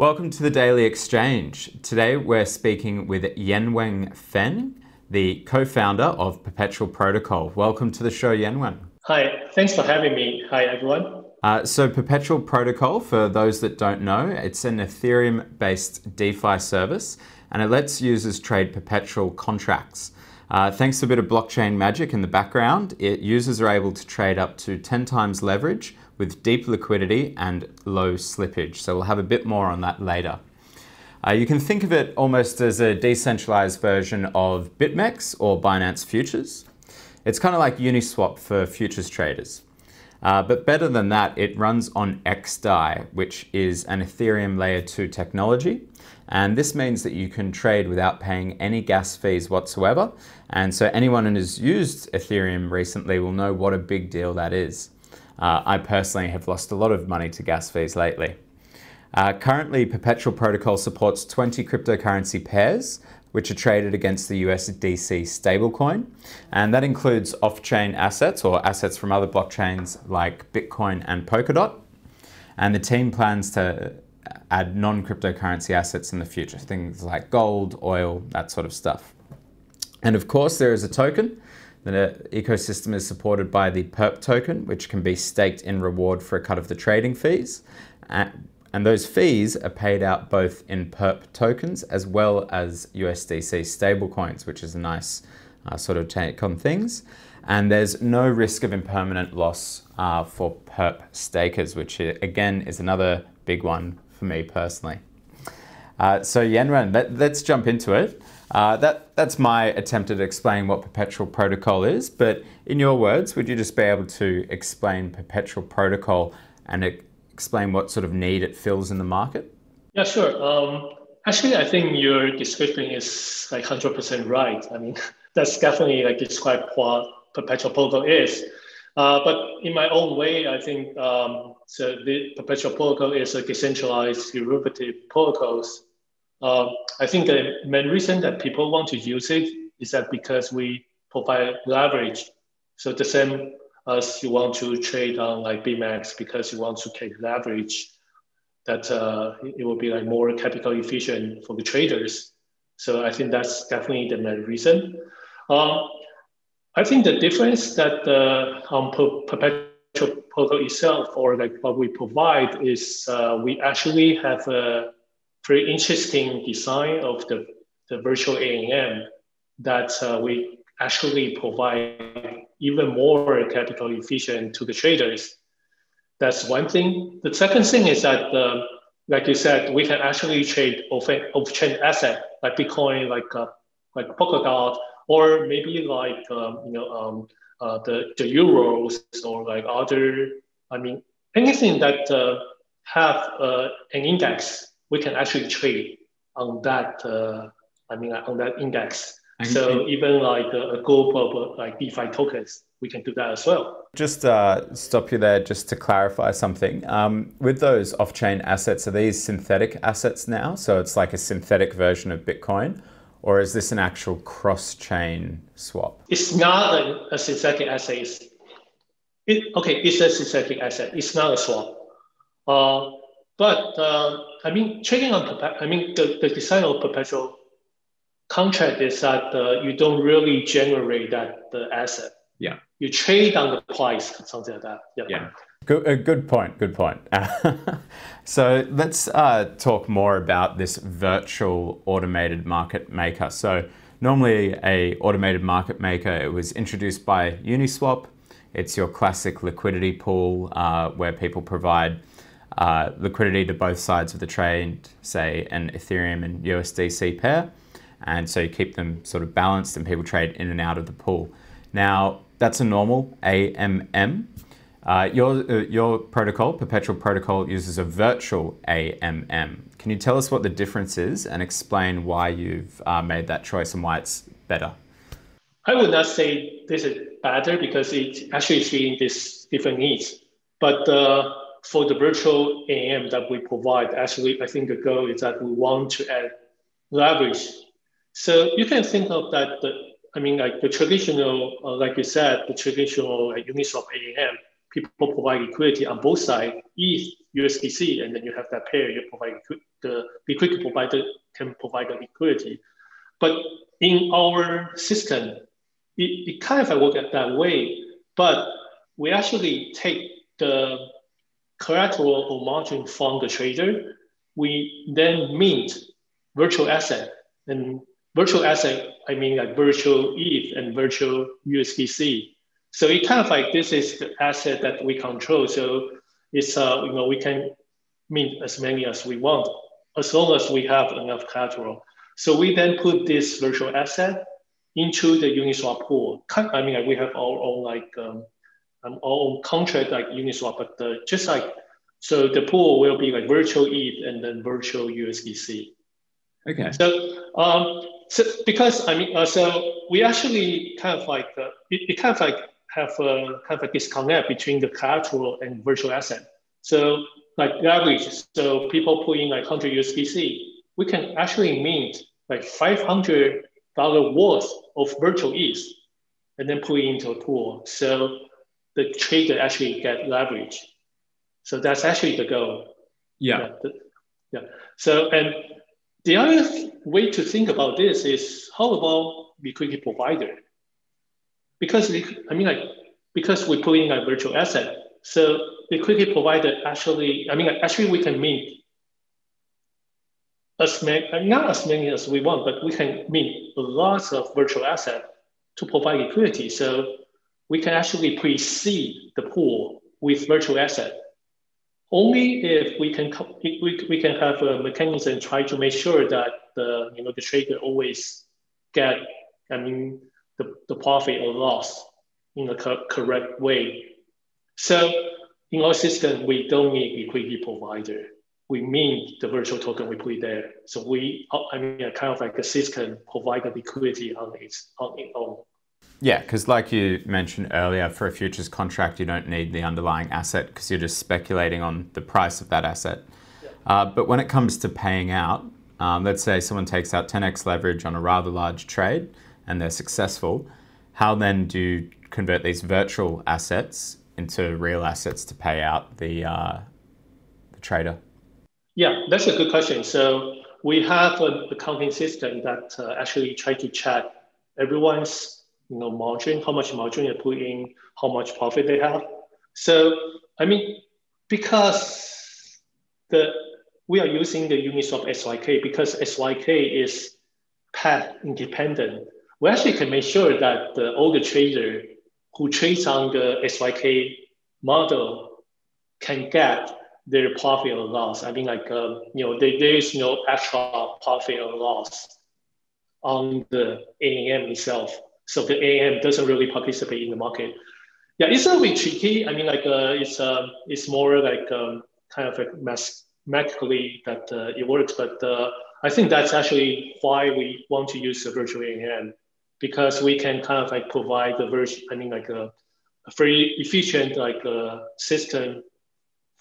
Welcome to the Daily Exchange. Today we're speaking with Yenwen Feng, the co-founder of Perpetual Protocol. Welcome to the show, Yenwen. Hi, thanks for having me. Hi, everyone. So Perpetual Protocol, for those that don't know, it's an Ethereum-based DeFi service, and it lets users trade perpetual contracts. Thanks to a bit of blockchain magic in the background, users are able to trade up to 10 times leverage with deep liquidity and low slippage. So we'll have a bit more on that later. You can think of it almost as a decentralized version of BitMEX or Binance Futures. It's kind of like Uniswap for futures traders. But better than that, it runs on XDAI, which is an Ethereum Layer 2 technology. And this means that you can trade without paying any gas fees whatsoever. And so anyone who has used Ethereum recently will know what a big deal that is. I personally have lost a lot of money to gas fees lately. Currently, Perpetual Protocol supports 20 cryptocurrency pairs, which are traded against the USDC stablecoin. And that includes off-chain assets or assets from other blockchains like Bitcoin and Polkadot. And the team plans to add non-cryptocurrency assets in the future, things like gold, oil, that sort of stuff. And of course, there is a token. The ecosystem is supported by the PERP token, which can be staked in reward for a cut of the trading fees. And those fees are paid out both in PERP tokens as well as USDC stablecoins, which is a nice sort of take on things. And there's no risk of impermanent loss for PERP stakers, which again is another big one for me personally. So Yenwen, let's jump into it. That's my attempt at explaining what Perpetual Protocol is, but in your words, would you just be able to explain Perpetual Protocol and explain what sort of need it fills in the market? Yeah, sure. Actually, I think your description is like 100% right. I mean, that's definitely like describe what Perpetual Protocol is. But in my own way, I think so the Perpetual Protocol is a decentralized derivative protocols. I think the main reason that people want to use it is that because we provide leverage. So the same as you want to trade on like BMAX because you want to take leverage, that it will be like more capital efficient for the traders. So I think that's definitely the main reason. I think the difference that on Perpetual Protocol itself, or like what we provide, is we actually have a very interesting design of the virtual AMM that we actually provide even more capital efficient to the traders. That's one thing. The second thing is that, like you said, we can actually trade off-chain asset like Bitcoin, like Polkadot, or maybe like the euros or like other. I mean, anything that have an index, we can actually trade on that. I mean, on that index. So even like a group of like DeFi tokens, we can do that as well. Just stop you there just to clarify something. With those off-chain assets, are these synthetic assets now? So it's like a synthetic version of Bitcoin, or is this an actual cross-chain swap? It's not a synthetic asset. It's a synthetic asset. It's not a swap. But I mean, trading on the design of Perpetual contract is that you don't really generate that asset. Yeah. You trade on the price, something like that. Yeah. Good point. So let's talk more about this virtual automated market maker. So normally a automated market maker, it was introduced by Uniswap. It's your classic liquidity pool where people provide liquidity to both sides of the trade, say an Ethereum and USDC pair. And so you keep them sort of balanced and people trade in and out of the pool. Now, that's a normal AMM. Your protocol, Perpetual Protocol, uses a virtual AMM. Can you tell us what the difference is and explain why you've made that choice and why it's better? I would not say this is better because it actually is meeting these different needs. But for the virtual AMM that we provide, actually, I think the goal is that we want to add leverage. So you can think of that, I mean, like the traditional, like you said, the traditional Uniswap AMM, people provide liquidity on both sides, ETH, USDC, and then you have that pair. You provide the liquidity provider can provide the liquidity. But in our system, it kind of works that way, but we actually take the collateral or margin from the trader. We then mint virtual asset, and virtual asset, I mean like virtual ETH and virtual USDC. So it kind of like, this is the asset that we control. So it's, you know, we can mint as many as we want, as long as we have enough collateral. So we then put this virtual asset into the Uniswap pool. I mean, like we have our own like our own contract like Uniswap, but just like, so the pool will be like virtual ETH and then virtual USDC. Okay. So, because I mean, so we actually kind of like it kind of like have a kind of a disconnect between the collateral and virtual asset. So like the average, so people put in like 100 USDC, we can actually mint like $500 worth of virtual ETH and then put it into a pool. So the trader actually get leverage. So that's actually the goal. Yeah. Yeah. So, and the other way to think about this is, how about liquidity provider? Because, I mean, like, because we put in a virtual asset, so liquidity provider actually, I mean, like, actually we can mint as many, not as many as we want, but we can mint lots of virtual asset to provide liquidity. So we can actually precede the pool with virtual asset. Only if we can have a mechanism try to make sure that the, you know, the trader always get, I mean, the profit or loss in the correct way. So in our system, we don't need liquidity provider. We mint the virtual token, we put it there. So we, I mean, kind of like the system provide the liquidity on its own. Yeah, because like you mentioned earlier, for a futures contract, you don't need the underlying asset because you're just speculating on the price of that asset. Yeah. But when it comes to paying out, let's say someone takes out 10x leverage on a rather large trade and they're successful, how then do you convert these virtual assets into real assets to pay out the trader? Yeah, that's a good question. So we have an accounting system that actually try to check everyone's, you know, margin, how much margin they put in, how much profit they have. So, I mean, because we are using the Uniswap SYK, because SYK is path independent, we actually can make sure that all the trader who trades on the SYK model can get their profit or loss. I mean, like, you know, there is no actual profit or loss on the AMM itself. So the AMM doesn't really participate in the market. Yeah, it's a bit tricky. I mean, like it's more like kind of like mathematically that it works, but I think that's actually why we want to use the virtual AMM, because we can kind of like provide the a very efficient like system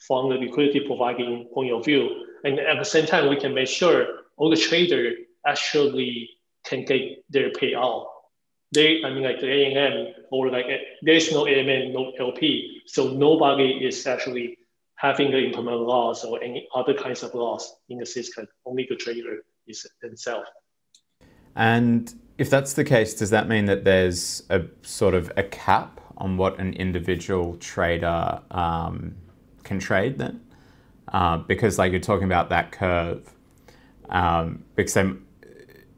from the liquidity providing point of view, and at the same time we can make sure all the trader actually can get their payout. I mean, like the AMM, or like there's no AMM, no LP, so nobody is actually having the incremental loss or any other kinds of loss in the system. Only the trader is themselves. And if that's the case, does that mean that there's a sort of a cap on what an individual trader can trade then? Because like you're talking about that curve, because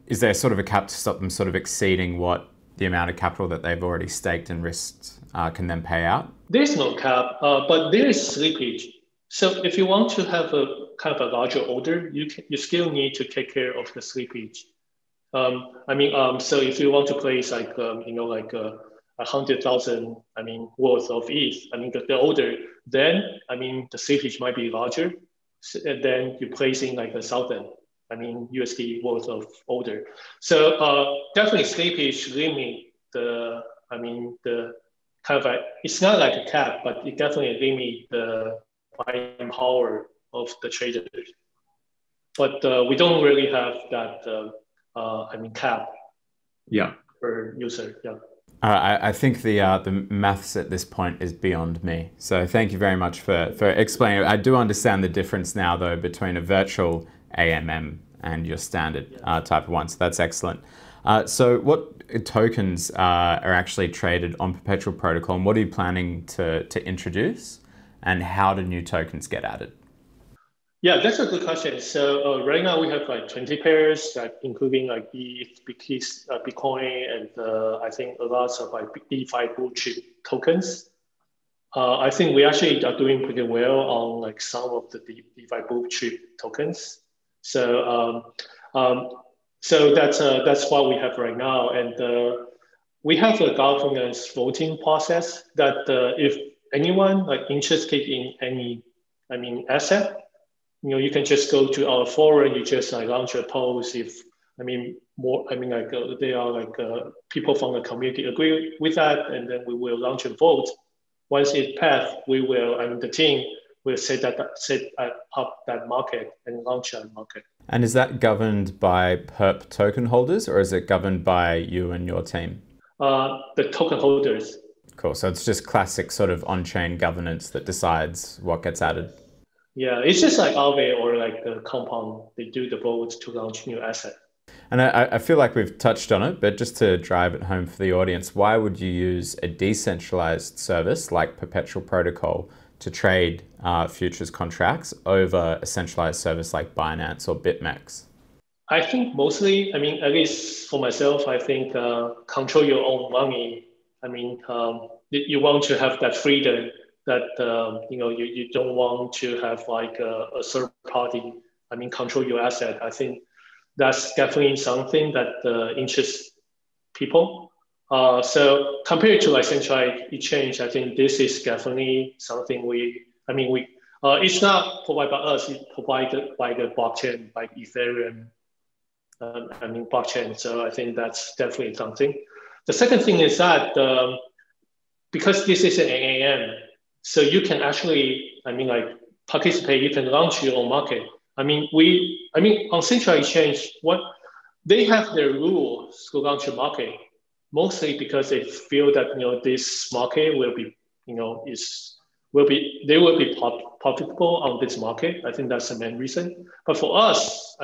is there sort of a cap to stop them sort of exceeding what the amount of capital that they've already staked and risked can then pay out? There's no cap, but there is slippage. So if you want to have a kind of a larger order, you still need to take care of the slippage. I mean, so if you want to place like, you know, like 100,000, I mean, worth of ETH, I mean, the order, then, I mean, the slippage might be larger. So, and then you're placing like 1,000. I mean, USD worth of order. So definitely slippage limit the, I mean, the kind of like, it's not like a cap, but it definitely limit the buying power of the traders. But we don't really have that, I mean, cap. Yeah. Per user, yeah. I think the maths at this point is beyond me. So thank you very much for explaining. I do understand the difference now, though, between a virtual AMM and your standard type of one. So that's excellent. So what tokens are actually traded on Perpetual Protocol, and what are you planning to introduce, and how do new tokens get added? Yeah, that's a good question. So right now we have like 20 pairs, like including like Bitcoin, and I think a lot of like DeFi blue chip tokens. I think we actually are doing pretty well on like some of the DeFi blue chip tokens. So so that's what we have right now, and we have a governance voting process that if anyone like interested in any, asset. You know, you can just go to our forum. You just like launch a post. If they are like people from the community agree with that, and then we will launch a vote. Once it passed, we will the team will set up that market and launch that market. And is that governed by PERP token holders, or is it governed by you and your team? The token holders. Cool. So it's just classic sort of on-chain governance that decides what gets added. Yeah, it's just like Aave or like the Compound, they do the votes to launch new asset. And I feel like we've touched on it, but just to drive it home for the audience, why would you use a decentralized service like Perpetual Protocol to trade futures contracts over a centralized service like Binance or BitMEX? I think mostly, at least for myself, I think control your own money. You want to have that freedom. That you don't want to have like a third party control your asset. I think that's definitely something that interests people. So compared to like centralized exchange, I think this is definitely something we. It's not provided by us. It's provided by the blockchain, by Ethereum. Blockchain. So I think that's definitely something. The second thing is that because this is an AAM. So you can actually, participate. You can launch your own market. On centralized exchange, they have their rules to launch a market, mostly because they feel that this market will be, they will be profitable on this market. I think that's the main reason. But for us,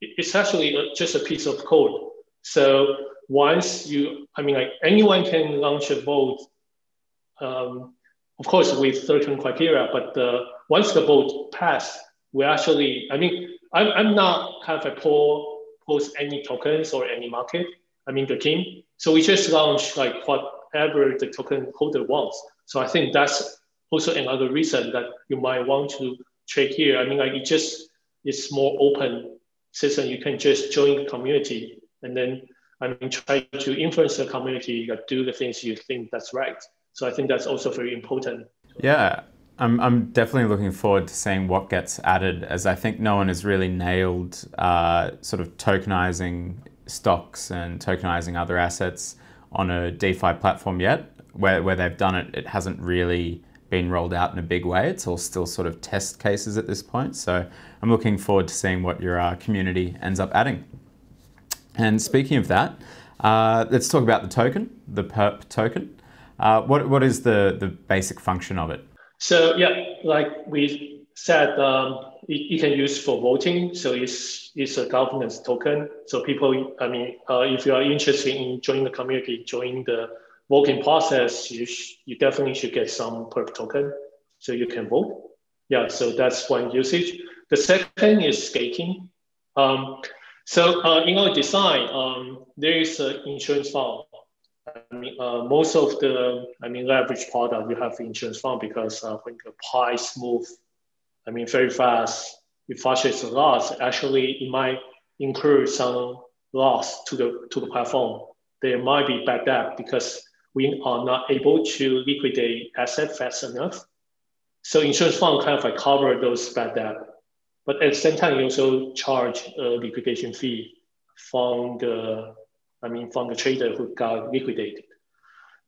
it's actually just a piece of code. So once you, anyone can launch a vote. Of course, with certain criteria, but once the vote passed, we actually, I'm not have a post any tokens or any market, the team. So we just launch like whatever the token holder wants. So I think that's also another reason that you might want to trade here. It's more open system. You can just join the community and then, try to influence the community, do the things you think that's right. So I think that's also very important. Yeah, I'm definitely looking forward to seeing what gets added, as I think no one has really nailed sort of tokenizing stocks and tokenizing other assets on a DeFi platform yet. Where they've done it, it hasn't really been rolled out in a big way. It's all still sort of test cases at this point. So I'm looking forward to seeing what your community ends up adding. And speaking of that, let's talk about the token, the PERP token. What is the basic function of it? So yeah, like we said, you can use for voting. So it's a governance token. So people, if you are interested in joining the community, join the voting process, you definitely should get some PERP token so you can vote. Yeah, so that's one usage. The second is staking. So in our design, there is an insurance fund. Most of the leverage product, you have insurance fund because when the price moves, very fast, it flashes a loss. Actually, it might incur some loss to the platform. There might be bad debt because we are not able to liquidate asset fast enough. So insurance fund kind of like cover those bad debt, but at the same time, you also charge a liquidation fee from the. From the trader who got liquidated.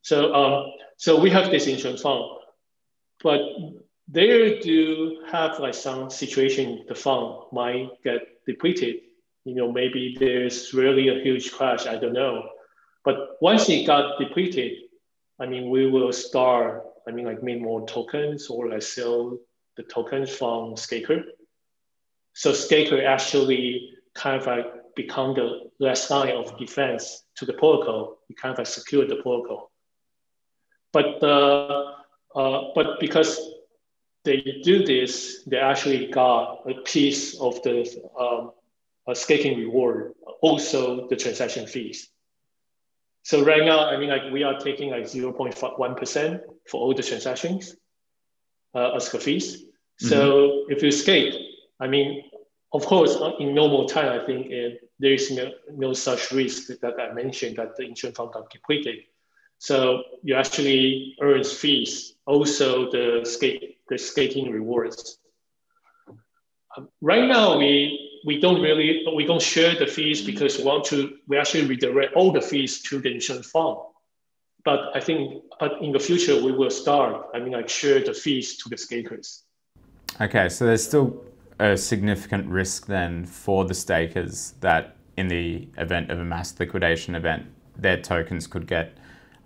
So, so we have this insurance fund, but they do have like some situation the fund might get depleted. Maybe there's really a huge crash. I don't know. But once it got depleted, I mean, we will start, I mean, like make more tokens or like sell the tokens from staker. So staker actually kind of like become the last line of defense to the protocol. You kind of like secure the protocol. But because they do this, they actually got a piece of the staking reward, also the transaction fees. So right now, I mean, like we are taking like 0.1% for all the transactions as the fees. So if you stake, I mean, of course, in normal time, I think there is no such risk that I mentioned that the insurance fund got depleted. So you actually earn fees, also the staking rewards. Right now, we don't share the fees because we want to, we actually redirect all the fees to the insurance fund. But I think, but in the future, we will start, I mean, like share the fees to the stakers. Okay, so there's still a significant risk then for the stakers that in the event of a mass liquidation event, their tokens could get,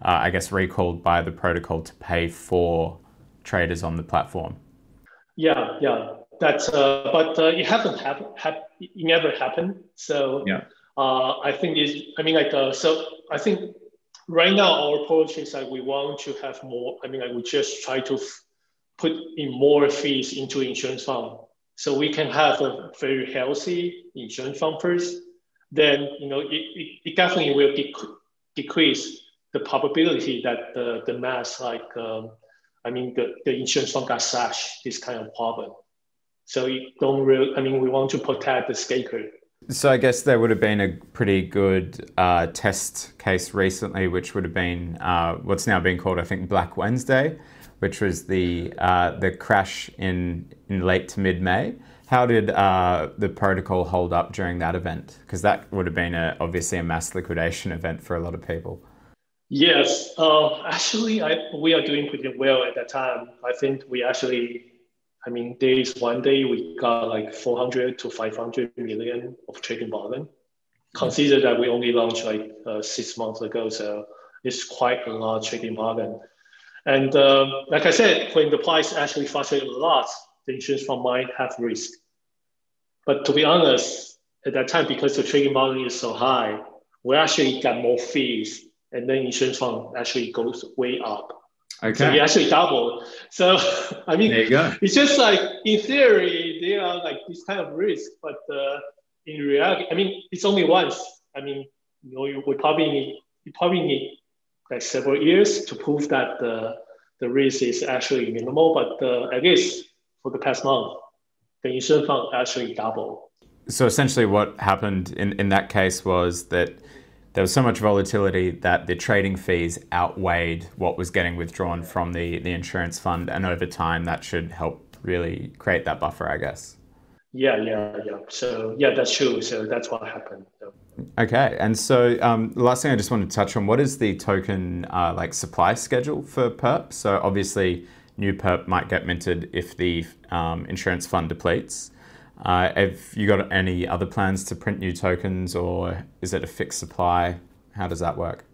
I guess, recalled by the protocol to pay for traders on the platform. Yeah, yeah. That's, but it hasn't happened. It never happened. So yeah. I think is. I mean, like so. I think right now our approach is like we want to have more. I mean, like we just try to put in more fees into insurance fund, so we can have a very healthy insurance fund first. Then you know it definitely will decrease the probability that the mass like I mean the insurance fund got slashed. This kind of problem. So you don't really, I mean, we want to protect the staker. So I guess there would have been a pretty good test case recently, which would have been what's now being called, I think, Black Wednesday, which was the crash in late to mid-May. How did the protocol hold up during that event? Because that would have been obviously a mass liquidation event for a lot of people. Yes, actually, we are doing pretty well at that time. I think we actually... I mean, there is one day we got like 400 to 500 million of trading volume. Consider that we only launched like 6 months ago, so it's quite a lot of trading volume. And like I said, when the price actually fluctuated a lot, the insurance fund might have risk. But to be honest, at that time, because the trading volume is so high, we actually got more fees, and then insurance fund actually goes way up. Okay. So we actually doubled. So, I mean, there you go. It's just like, in theory, there are like this kind of risk, but in reality, I mean, it's only once. I mean, you know, you probably need like several years to prove that the risk is actually minimal, but at least for the past month, the insurance fund actually doubled. So essentially what happened in that case was that there was so much volatility that the trading fees outweighed what was getting withdrawn from the insurance fund. And over time, that should help really create that buffer, I guess. Yeah. So yeah, that's true. So that's what happened. Okay. And so the last thing I just wanted to touch on, what is the token like supply schedule for PERP? So obviously new PERP might get minted if the insurance fund depletes. Have you got any other plans to print new tokens, or is it a fixed supply? How does that work?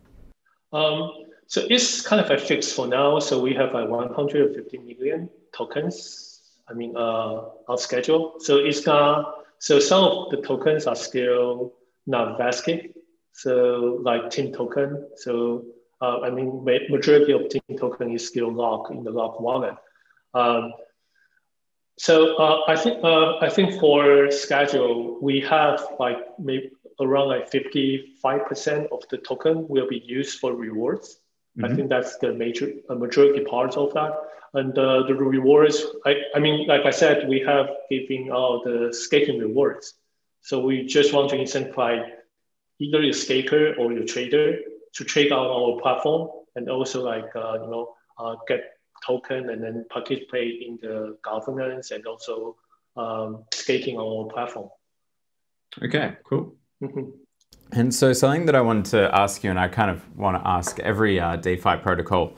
So it's kind of a fixed for now. So we have like 150 million tokens, I mean, on schedule. So it's not, so some of the tokens are still not vested. So like team token. So, I mean, majority of team token is still locked in the lock wallet. So I think for schedule, we have like maybe around like 55% of the token will be used for rewards. I think that's the majority part of that. And the rewards, I mean, like I said, we have giving out the staking rewards. So we just want to incentivize either your staker or your trader to trade on our platform and also like, you know, get token and then participate in the governance and also staking on our platform. Okay, cool. And so something that I wanted to ask you, and I kind of want to ask every DeFi protocol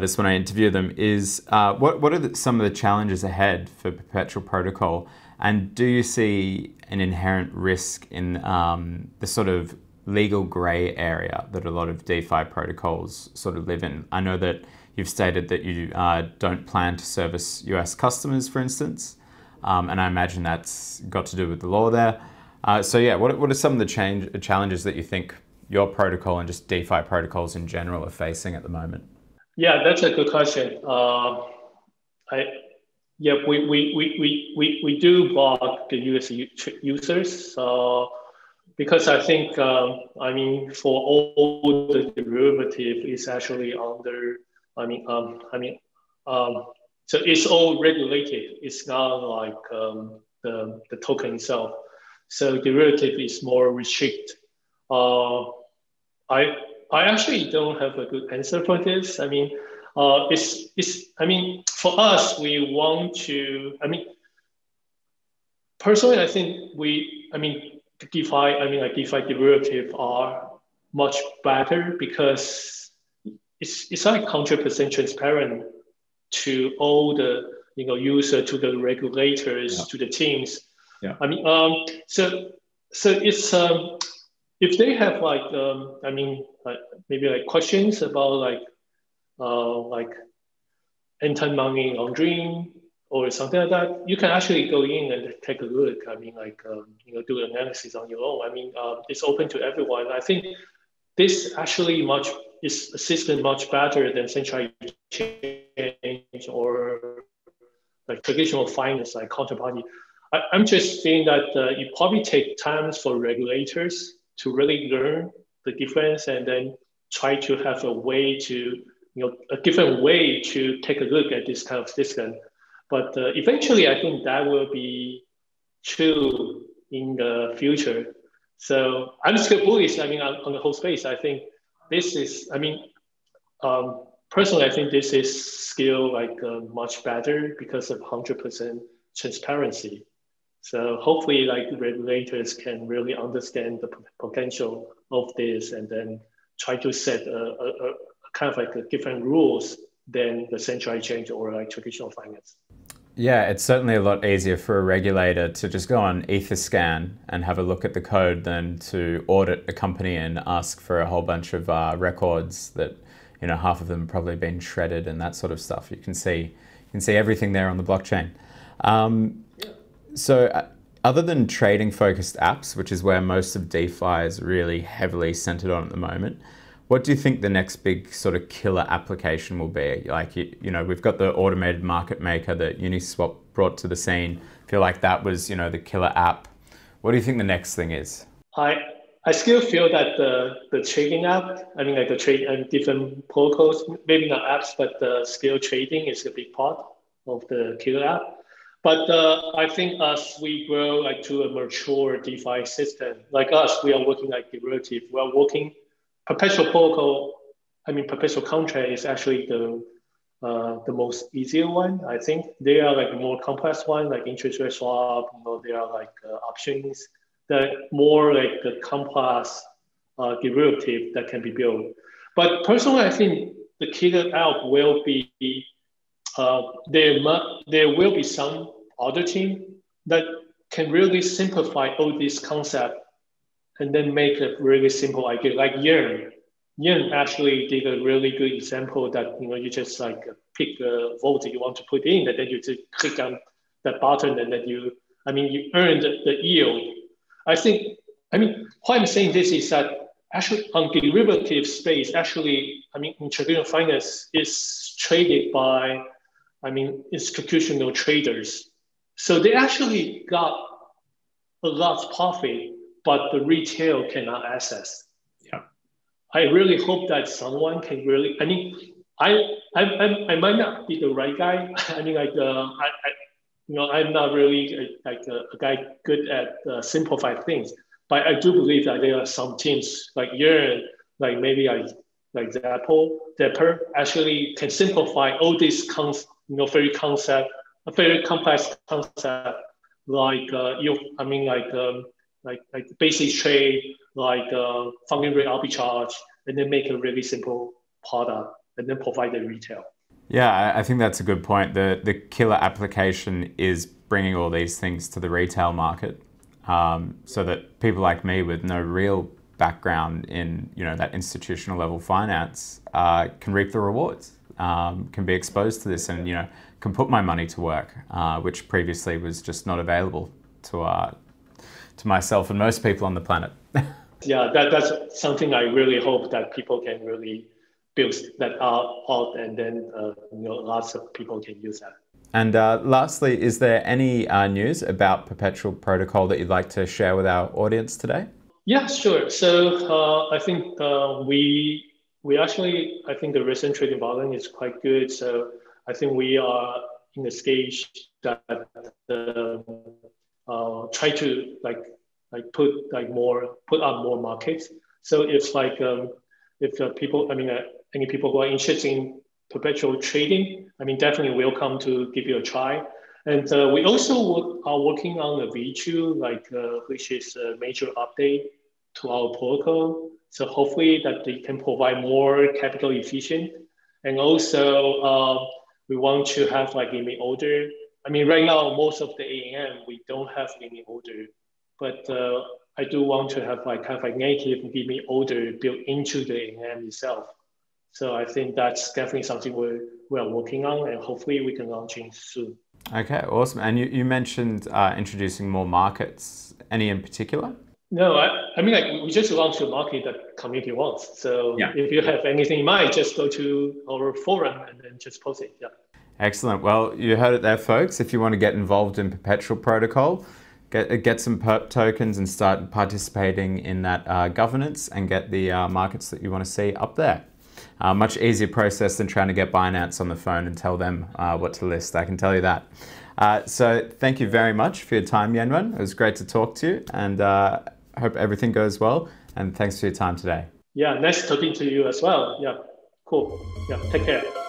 this when I interview them, is what are some of the challenges ahead for Perpetual Protocol? And do you see an inherent risk in the sort of legal gray area that a lot of DeFi protocols sort of live in. I know that you've stated that you don't plan to service US customers, for instance, and I imagine that's got to do with the law there. So yeah, what are some of the challenges that you think your protocol and just DeFi protocols in general are facing at the moment? Yeah, that's a good question. We do block the US users because I think, for all the derivative is actually under, so it's all regulated. It's not like the token itself. So derivative is more restricted. I actually don't have a good answer for this. For us, we want to, personally, I think DeFi derivative are much better because it's like 100% transparent to all the, user, to the regulators, yeah, to the teams. Yeah. So it's, if they have maybe questions about anti-money laundering or something like that, you can actually go in and take a look. Do analysis on your own. It's open to everyone. I think this actually is a system much better than central exchange or traditional finance, counterparty. I'm just saying that it probably takes time for regulators to really learn the difference and then try to have a way to, a different way to take a look at this kind of system. But eventually, I think that will be true in the future. So I'm still bullish, on the whole space. I think this is, personally, I think this is still much better because of 100% transparency. So hopefully, regulators can really understand the potential of this, and then try to set a kind of a different rules than the central exchange or traditional finance. Yeah, it's certainly a lot easier for a regulator to just go on Etherscan and have a look at the code than to audit a company and ask for a whole bunch of records that half of them have probably been shredded and that sort of stuff. You can see everything there on the blockchain. So other than trading focused apps, which is where most of DeFi is really heavily centered on at the moment, what do you think the next big sort of killer application will be? We've got the automated market maker that Uniswap brought to the scene. I feel like that was, the killer app. What do you think the next thing is? I still feel that the trading app, the trade and different protocols, maybe not apps, but still trading is a big part of the killer app. But I think as we grow to a mature DeFi system, we are working derivative. We are working perpetual protocol. Perpetual contract is actually the most easier one. I think they are more complex one, interest rate swap. They are options that more the complex derivative that can be built. But personally, I think the killer app will be. There will be some other team that can really simplify all these concepts and then make a really simple idea. Like Yearn. Yearn actually did a really good example that you just pick the vote that you want to put in, and then you just click on that button, and then you earn the yield. Why I'm saying this is that actually on derivative space, in traditional finance is traded by institutional traders. So they actually got a lot of profit, but the retail cannot access. Yeah. I really hope that someone can really, I might not be the right guy. I'm not really a guy good at simplified things, but I do believe that there are some teams like Yearn, like Zappo, Depper, actually can simplify all these very complex concept, basis trade, funding rate arbitrage, and then make a really simple product and then provide the retail. Yeah, I think that's a good point. The killer application is bringing all these things to the retail market so that people like me with no real background in that institutional level finance can reap the rewards, can be exposed to this, and can put my money to work, which previously was just not available to myself and most people on the planet. Yeah, that's something I really hope that people can really build that out, and then lots of people can use that. And lastly, is there any news about Perpetual Protocol that you'd like to share with our audience today? Yeah, sure. So I think we actually, I think the recent trading volume is quite good. So I think we are in the stage that try to put up more markets. So it's like any people who are interested in perpetual trading, definitely welcome to give you a try. And we also are working on the V2, which is a major update to our protocol. So hopefully that they can provide more capital efficient. And also we want to have limit order. Right now, most of the AMM, we don't have limit order, but I do want to have native limit order built into the AMM itself. So I think that's definitely something we're working on, and hopefully we can launch it soon. Okay, awesome. And you mentioned introducing more markets. Any in particular? No, we just launched a market that community wants. So yeah, if you have anything in mind, just go to our forum and then just post it. Yeah. Excellent. Well, you heard it there, folks. If you want to get involved in Perpetual Protocol, get some PERP tokens and start participating in that governance and get the markets that you want to see up there. Much easier process than trying to get Binance on the phone and tell them what to list, I can tell you that. So thank you very much for your time, Yenwen. It was great to talk to you, and I hope everything goes well. And thanks for your time today. Yeah, nice talking to you as well. Yeah, cool. Yeah, take care.